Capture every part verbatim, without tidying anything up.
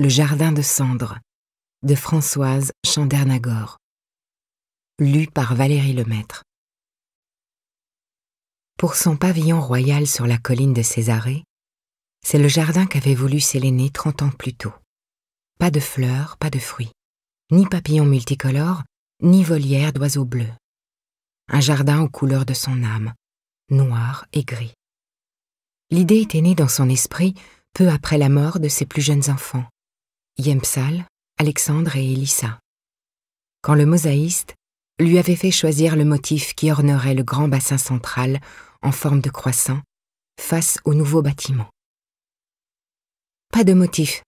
Le Jardin de Cendres de Françoise Chandernagor. Lu par Valérie Lemaître. Pour son pavillon royal sur la colline de Césarée, c'est le jardin qu'avait voulu Séléné trente ans plus tôt. Pas de fleurs, pas de fruits, ni papillons multicolores, ni volières d'oiseaux bleus. Un jardin aux couleurs de son âme, noir et gris. L'idée était née dans son esprit peu après la mort de ses plus jeunes enfants, Yempsal, Alexandre et Elissa, quand le mosaïste lui avait fait choisir le motif qui ornerait le grand bassin central en forme de croissant face au nouveau bâtiment. « Pas de motif »,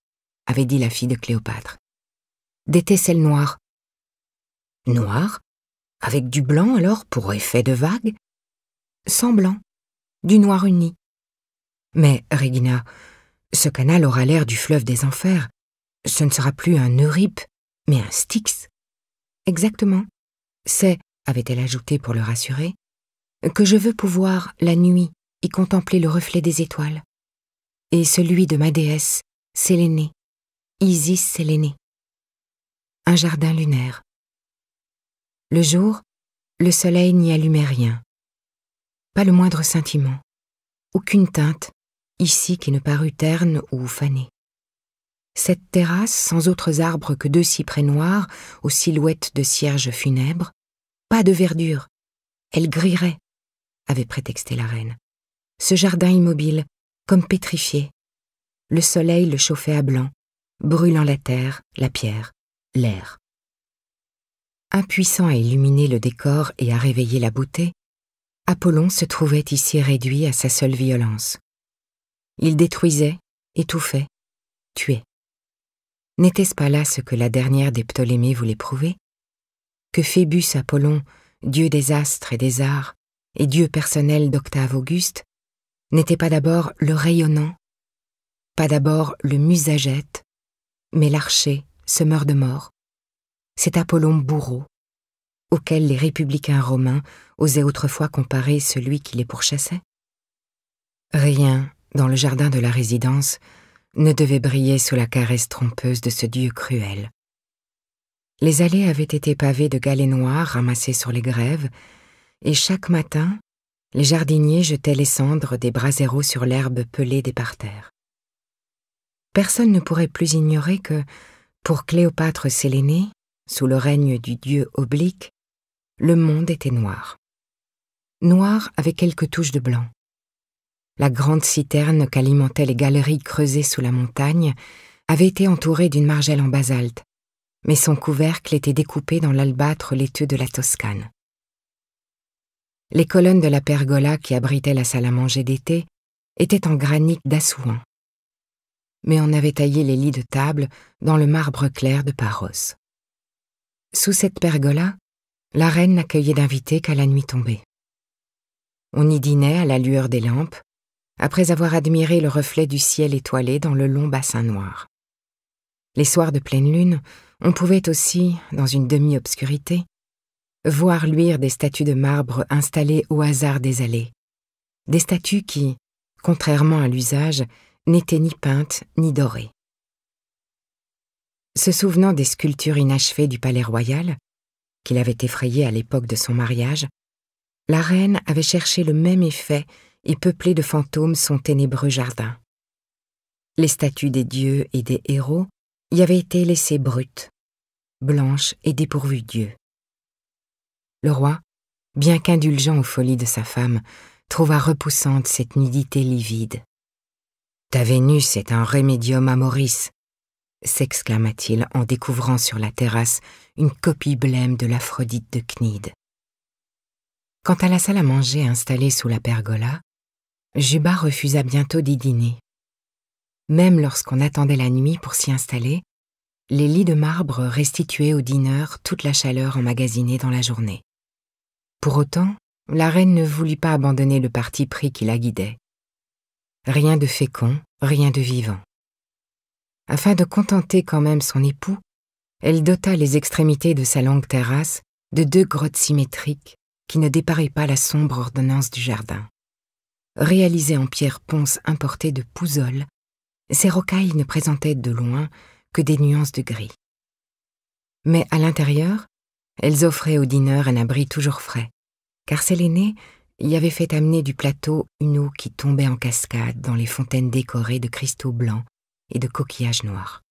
avait dit la fille de Cléopâtre. « Des tesselles noires. »« Noires ? Avec du blanc alors pour effet de vague ?»« Sans blanc. Du noir uni. »« Mais, Régina, ce canal aura l'air du fleuve des enfers. » « Ce ne sera plus un Eurip, mais un Styx. »« Exactement. C'est, avait-elle ajouté pour le rassurer, que je veux pouvoir, la nuit, y contempler le reflet des étoiles, et celui de ma déesse, Sélénée, Isis Sélénée. Un jardin lunaire. Le jour, le soleil n'y allumait rien. Pas le moindre scintillement, aucune teinte, ici qui ne parut terne ou fanée. Cette terrasse, sans autres arbres que deux cyprès noirs aux silhouettes de cierges funèbres, pas de verdure, elle grillerait, avait prétexté la reine. Ce jardin immobile, comme pétrifié. Le soleil le chauffait à blanc, brûlant la terre, la pierre, l'air. Impuissant à illuminer le décor et à réveiller la beauté, Apollon se trouvait ici réduit à sa seule violence. Il détruisait, étouffait, tuait. N'était-ce pas là ce que la dernière des Ptolémées voulait prouver? Que Phébus Apollon, dieu des astres et des arts, et dieu personnel d'Octave Auguste, n'était pas d'abord le rayonnant, pas d'abord le musagète, mais l'archer, semeur de mort. Cet Apollon bourreau, auquel les républicains romains osaient autrefois comparer celui qui les pourchassait. Rien, dans le jardin de la résidence, ne devait briller sous la caresse trompeuse de ce dieu cruel. Les allées avaient été pavées de galets noirs ramassés sur les grèves, et chaque matin, les jardiniers jetaient les cendres des braséros sur l'herbe pelée des parterres. Personne ne pourrait plus ignorer que, pour Cléopâtre Séléné, sous le règne du dieu oblique, le monde était noir. Noir avec quelques touches de blanc. La grande citerne qu'alimentaient les galeries creusées sous la montagne avait été entourée d'une margelle en basalte, mais son couvercle était découpé dans l'albâtre laiteux de la Toscane. Les colonnes de la pergola qui abritait la salle à manger d'été étaient en granit d'Assouan, mais on avait taillé les lits de table dans le marbre clair de Paros. Sous cette pergola, la reine n'accueillait d'invités qu'à la nuit tombée. On y dînait à la lueur des lampes, après avoir admiré le reflet du ciel étoilé dans le long bassin noir. Les soirs de pleine lune, on pouvait aussi, dans une demi-obscurité, voir luire des statues de marbre installées au hasard des allées. Des statues qui, contrairement à l'usage, n'étaient ni peintes ni dorées. Se souvenant des sculptures inachevées du palais royal, qu'il avait effrayé à l'époque de son mariage, la reine avait cherché le même effet et peuplé de fantômes son ténébreux jardin. Les statues des dieux et des héros y avaient été laissées brutes, blanches et dépourvues d'yeux. Le roi, bien qu'indulgent aux folies de sa femme, trouva repoussante cette nudité livide. « Ta Vénus est un remédium amoris », s'exclama-t-il en découvrant sur la terrasse une copie blême de l'Aphrodite de Cnide. Quant à la salle à manger installée sous la pergola, Juba refusa bientôt d'y dîner. Même lorsqu'on attendait la nuit pour s'y installer, les lits de marbre restituaient aux dîneurs toute la chaleur emmagasinée dans la journée. Pour autant, la reine ne voulut pas abandonner le parti pris qui la guidait. Rien de fécond, rien de vivant. Afin de contenter quand même son époux, elle dota les extrémités de sa longue terrasse de deux grottes symétriques qui ne déparait pas la sombre ordonnance du jardin. Réalisées en pierre ponce importée de Pouzol, ces rocailles ne présentaient de loin que des nuances de gris. Mais à l'intérieur, elles offraient aux dîneurs un abri toujours frais, car Sélénée y avait fait amener du plateau une eau qui tombait en cascade dans les fontaines décorées de cristaux blancs et de coquillages noirs.